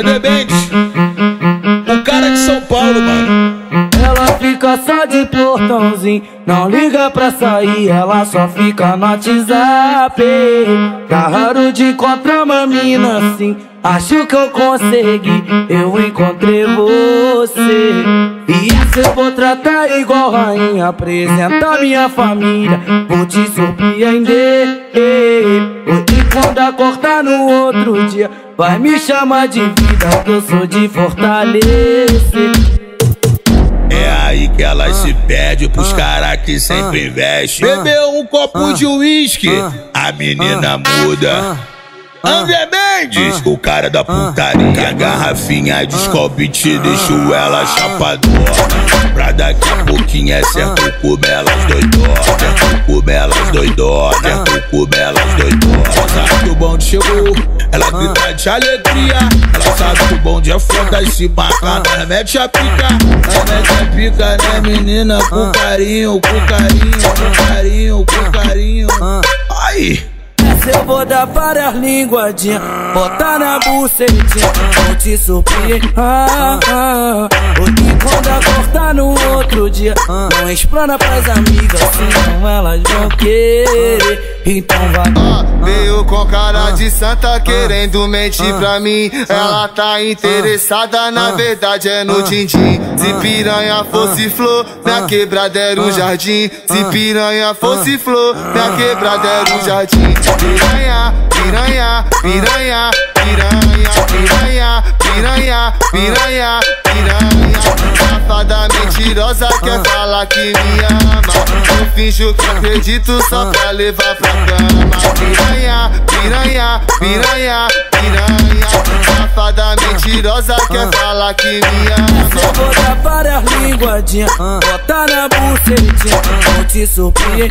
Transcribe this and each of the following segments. André Mendes, o cara de São Paulo, mano. Ela fica só de portãozinho, não liga pra sair, ela só fica no WhatsApp. Tá raro de encontrar uma mina assim, acho que eu consegui, eu encontrei você. E essa eu vou tratar igual rainha, apresentar minha família, vou te surpreender. E quando acordar no outro dia, vai me chamar de vida, que eu sou de fortalecer. Aí que elas se perdem pros caras que sempre investem. Bebeu um copo de uísque, a menina muda. André Mendes, o cara da putaria. A garrafinha de Scooby te deixou ela chapadona. Pra daqui a pouquinho é certo como elas doidonas. Certo como elas doidonas. Certo como elas doidonas. Sabe que o bonde chegou, ela grita de alegria. Ela sabe que o bonde é foda e se marca, mas mete a pica. Mas mete a pica, né, menina? Com carinho, com carinho, com carinho, com carinho. Ai! Eu vou dar várias linguadinhas, botar na bucetinha, vou te surpreender. E quando acordar no outro dia, não explana pras amigas, senão elas vão querer. Então vai. Veio com cara de santa querendo mentir pra mim. Ela tá interessada, na verdade é no din-din. Se piranha fosse flor, minha quebrada era um jardim. Se piranha fosse flor, minha quebrada era um jardim. Piranha, piranha, piranha, piranha, piranha, piranha, piranha, piranha. Safada mentirosa quer falar que me ama. Eu finjo que acredito só pra levar pra cama. Piranha, piranha, piranha, piranha. Safada mentirosa quer falar que me ama. Só vou dar várias linguadinhas, botar na bucetinha, vou te surpreender.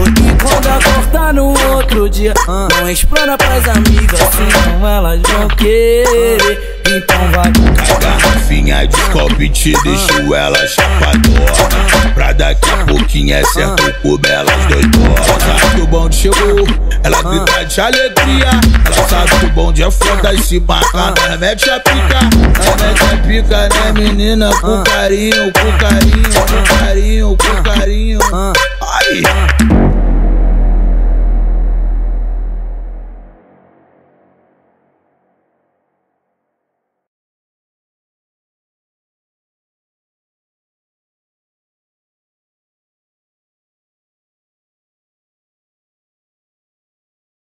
E quando acordar no outro dia, não explana pras amigas, senão elas vão querer. Então vai. A garrafinha de Scooby te deixou ela chapadona. Pra daqui a pouquinho é certo como elas doidonas. Sabe que o bonde chegou, ela grita de alegria. Ela sabe que o bonde é foda e se marca, mas mete a pica. Mas mete a pica, né, menina? Com carinho, com carinho, com carinho, com carinho. Ai!